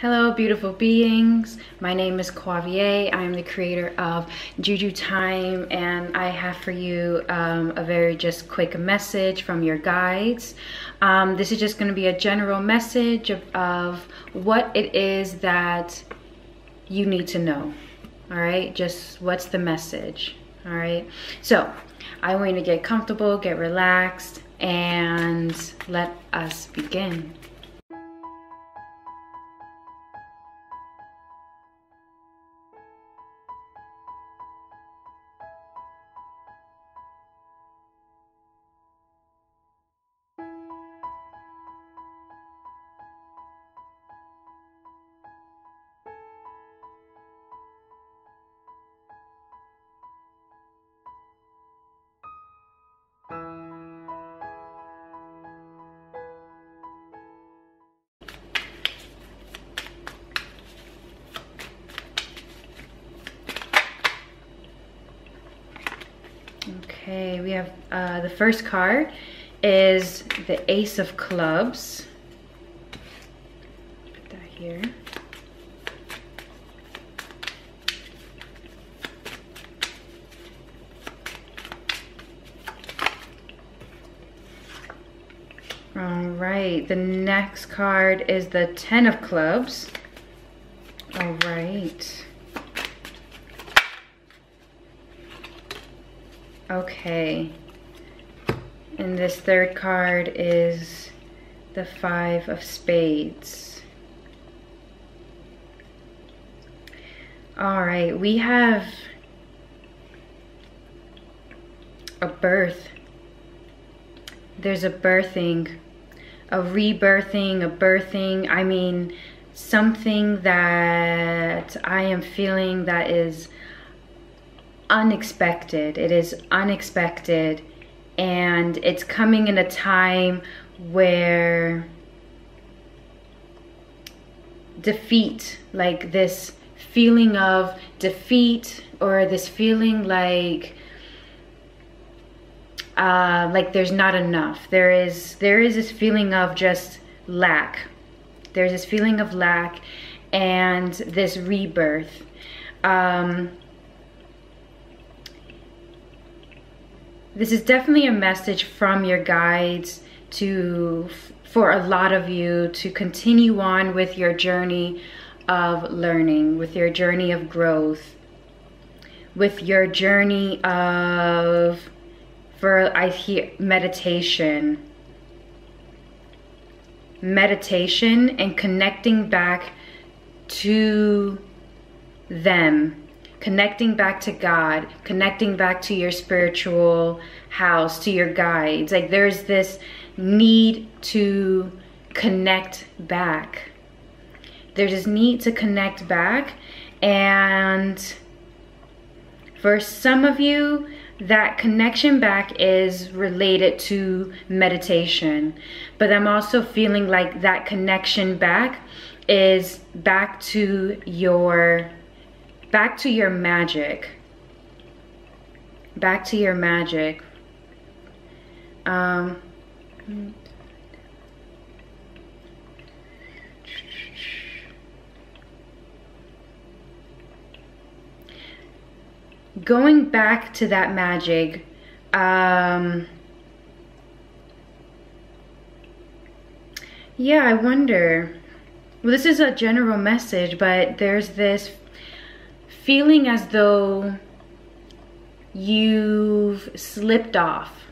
Hello beautiful beings, my name is Quavier. I am the creator of Juju Time, and I have for you a very just quick message from your guides. This is just going to be a general message of what it is that you need to know, all right? Just what's the message, all right? So I want you to get comfortable, get relaxed, and let us begin. Okay, we have the first card is the Ace of Clubs. Put that here. All right, the next card is the Ten of Clubs. All right. Okay, and this third card is the Five of Spades. All right, we have a birth. There's a birthing, a rebirthing, a birthing. I mean, something that I am feeling that is unexpected. It is unexpected, and it's coming in a time where defeat, like this feeling of defeat, or this feeling like there's not enough. There is this feeling of just lack. There's this feeling of lack and this rebirth. This is definitely a message from your guides for a lot of you to continue on with your journey of learning, with your journey of growth, with your journey of, I hear meditation. Meditation and connecting back to them. Connecting back to God, connecting back to your spiritual house, to your guides. Like there's this need to connect back. There's this need to connect back. And for some of you, that connection back is related to meditation. But I'm also feeling like that connection back is back to your magic. Going back to that magic, yeah, I wonder, well, this is a general message, but there's this feeling as though you've slipped off,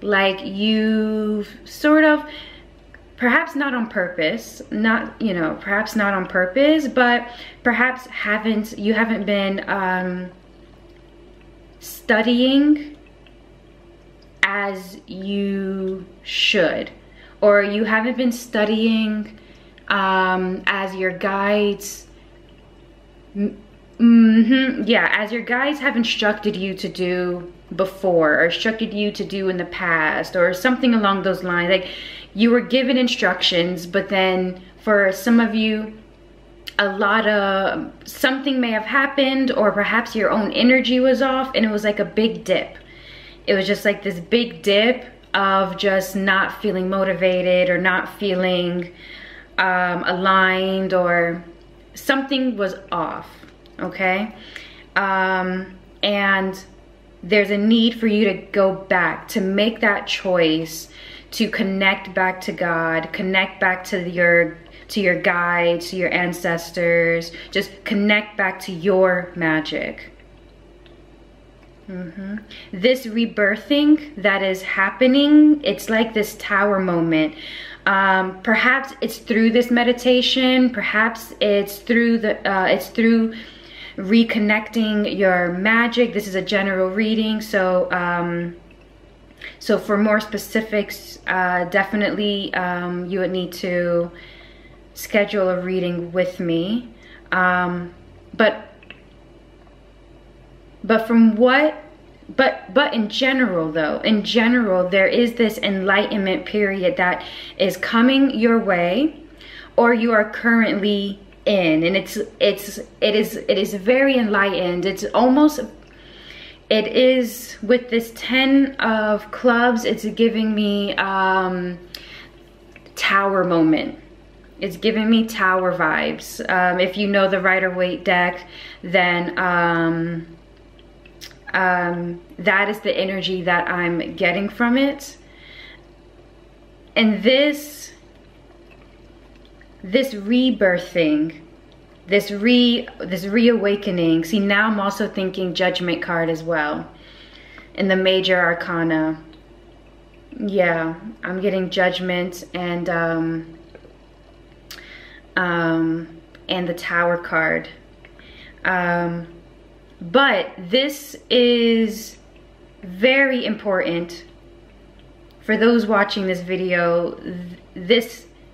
like you've sort of, perhaps not on purpose, not, you know, perhaps not on purpose, but perhaps you haven't been studying as you should, or you haven't been studying as your guides. Yeah, as your guides have instructed you to do before, or instructed you to do in the past, or something along those lines. Like you were given instructions, but then for some of you, something may have happened, or perhaps your own energy was off, and it was like a big dip. It was just like this big dip of just not feeling motivated, or not feeling aligned, or something was off, okay? And there's a need for you to go back, to make that choice, to connect back to God, connect back to your guide, to your ancestors, just connect back to your magic. This rebirthing that is happening, it's like this tower moment. Perhaps it's through this meditation, perhaps it's through reconnecting your magic. This is a general reading, so so for more specifics, definitely you would need to schedule a reading with me. But in general though, there is this enlightenment period that is coming your way, or you are currently in, and it is very enlightened. It's almost, it is, with this 10 of clubs, it's giving me tower moment. It's giving me tower vibes. If you know the Rider-Waite deck, then that is the energy that I'm getting from it. And this rebirthing, this reawakening. See, now I'm also thinking Judgment card as well, in the Major Arcana. Yeah, I'm getting Judgment and the Tower card. But this is very important for those watching this video.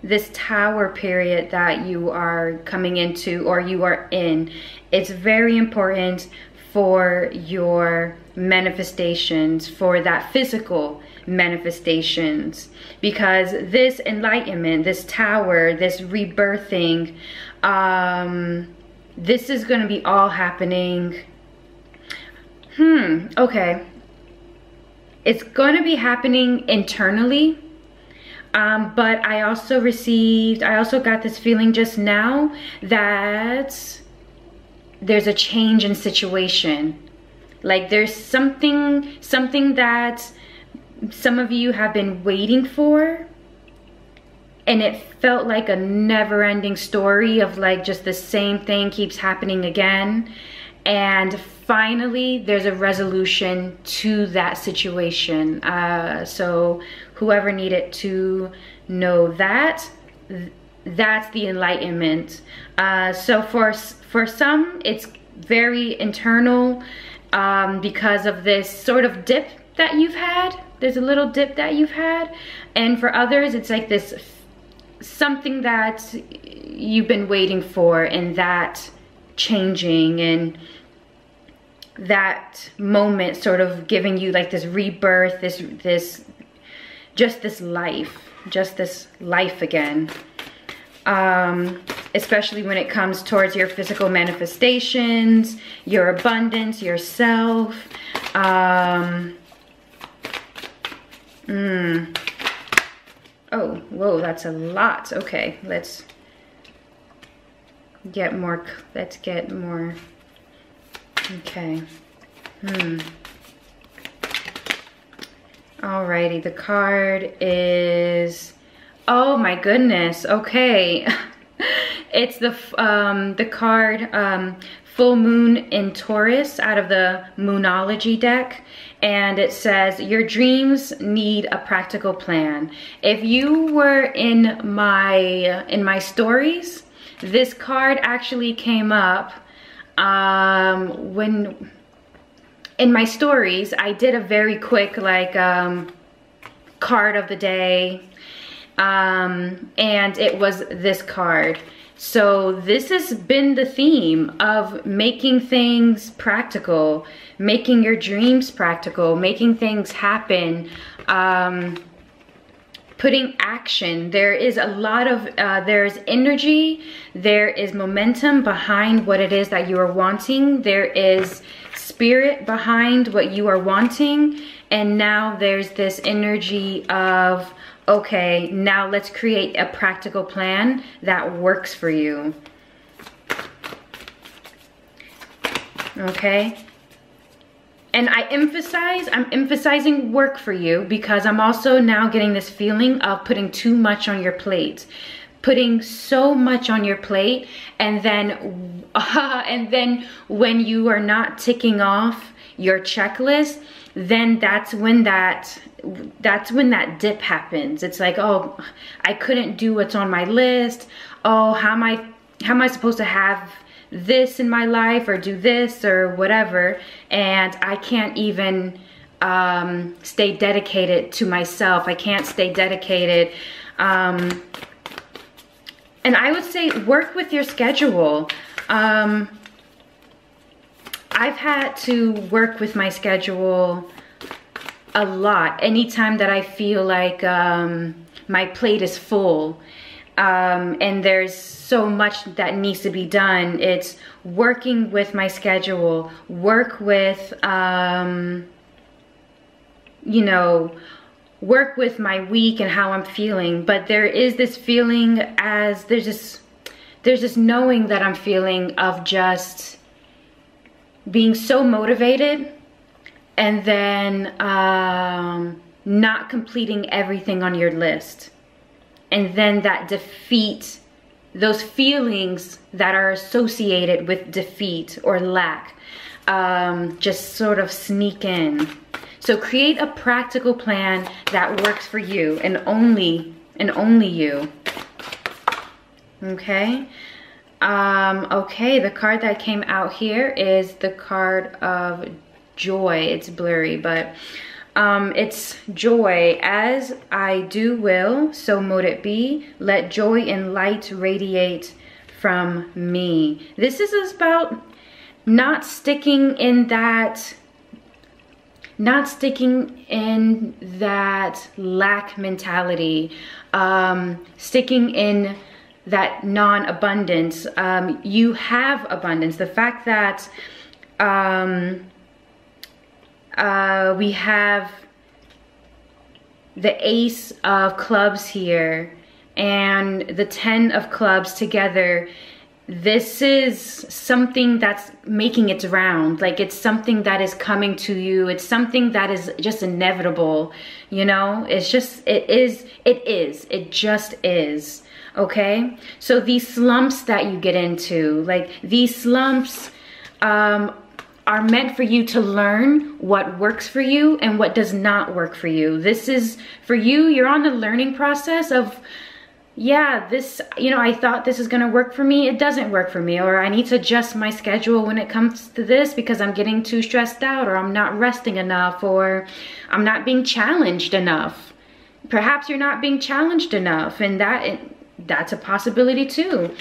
This tower period that you are coming into, or you are in, it's very important for your manifestations, for that physical manifestations, because this enlightenment, this tower, this rebirthing, this is going to be all happening. Okay. It's going to be happening internally. But I also received, I also got this feeling just now that there's a change in situation. Like there's something that some of you have been waiting for, and it felt like a never-ending story of like just the same thing keeps happening again. And finally, there's a resolution to that situation. So whoever needed to know that, that's the enlightenment. So for some, it's very internal, because of this sort of dip that you've had. There's a little dip that you've had. And for others, it's like this something that you've been waiting for, and that changing, and that moment sort of giving you like this rebirth, just this life again. Especially when it comes towards your physical manifestations, your abundance, yourself. Oh, whoa, that's a lot. Okay, let's get more. Okay. Alrighty, the card is, oh my goodness, okay. It's the card Full Moon in Taurus out of the Moonology deck, and it says, your dreams need a practical plan. If you were in my stories, this card actually came up when in my stories. I did a very quick like card of the day, and it was this card. So this has been the theme of making things practical, making your dreams practical, making things happen, putting action. There is a lot of, there is energy, there is momentum behind what it is that you are wanting, there is spirit behind what you are wanting, and now there's this energy of okay, now let's create a practical plan that works for you. Okay? And I'm emphasizing work for you, because I'm also now getting this feeling of putting too much on your plate. Putting so much on your plate, and then when you are not ticking off your checklist, then that's when that dip happens. It's like, oh, I couldn't do what's on my list. Oh, how am I supposed to have this in my life, or do this, or whatever, and I can't even stay dedicated to myself. I can't stay dedicated. And I would say work with your schedule. I've had to work with my schedule a lot. Anytime that I feel like my plate is full, and there's so much that needs to be done, it's working with my schedule, work with my week and how I'm feeling. But there is this feeling, as there's this knowing that I'm feeling of just being so motivated, and then not completing everything on your list. And then that defeat, those feelings that are associated with defeat or lack, just sort of sneak in. So create a practical plan that works for you, and only you. Okay? Okay, the card that came out here is the card of joy. It's blurry, but... it's joy. As I do will, so mote it be. Let joy and light radiate from me. This is about not sticking in that lack mentality, sticking in that non-abundance. You have abundance. The fact that, we have the Ace of Clubs here and the Ten of Clubs together. This is something that's making its round. Like, it's something that is coming to you. It's something that is just inevitable, you know? It's just, it just is, okay? So these slumps that you get into, like, these slumps are meant for you to learn what works for you and what does not work for you. This is for you. You're on the learning process of, yeah, this, you know, I thought this is gonna work for me. It doesn't work for me, or I need to adjust my schedule when it comes to this because I'm getting too stressed out, or I'm not resting enough, or I'm not being challenged enough. Perhaps you're not being challenged enough, and that's a possibility too.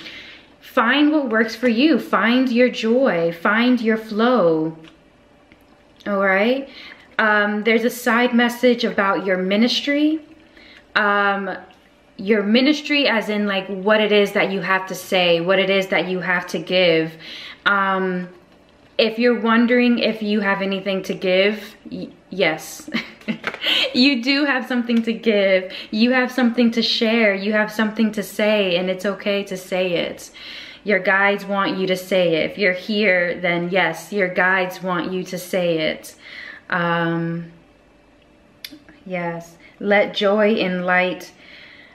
Find what works for you. Find your joy. Find your flow. All right? There's a side message about your ministry. Your ministry as in, like, what it is that you have to say, what it is that you have to give. If you're wondering if you have anything to give, yes. You do have something to give. You have something to share. You have something to say, and it's okay to say it. Your guides want you to say it. If you're here, then yes, your guides want you to say it. Yes. Let joy and light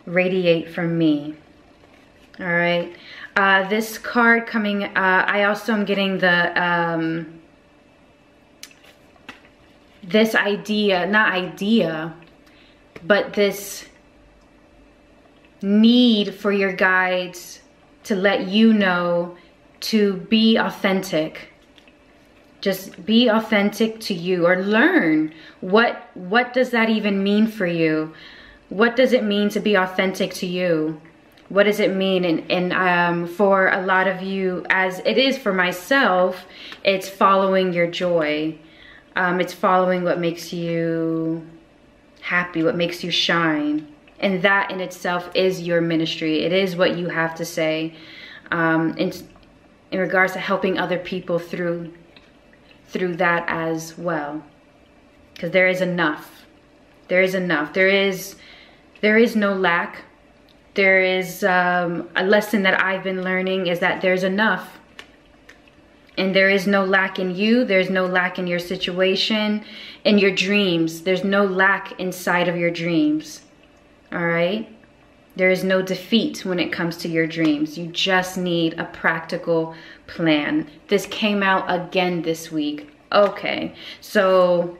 radiate from me. All right. This card coming, I also am getting the... this idea, not idea, but this need for your guides to let you know to be authentic. Just be authentic to you, or learn what does that even mean for you? What does it mean to be authentic to you? What does it mean? And for a lot of you, as it is for myself, it's following your joy. It's following what makes you happy, what makes you shine. And that in itself is your ministry. It is what you have to say in regards to helping other people through that as well. Because there is enough. There is enough. There is There is no lack. There is a lesson that I've been learning is that there's enough. And there is no lack in you. There's no lack in your situation, in your dreams. There's no lack inside of your dreams. All right? There is no defeat when it comes to your dreams. You just need a practical plan. This came out again this week. Okay, so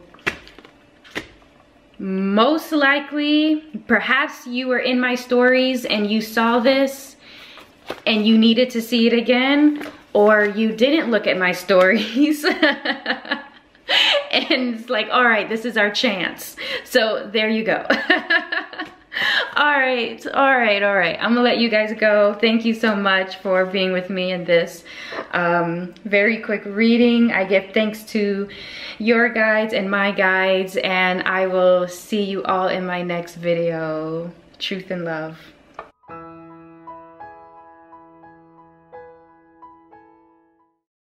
most likely, perhaps you were in my stories and you saw this and you needed to see it again, or you didn't look at my stories. And it's like, all right, this is our chance. So there you go. All right. I'm gonna let you guys go. Thank you so much for being with me in this very quick reading. I give thanks to your guides and my guides, and I will see you all in my next video. Truth and love.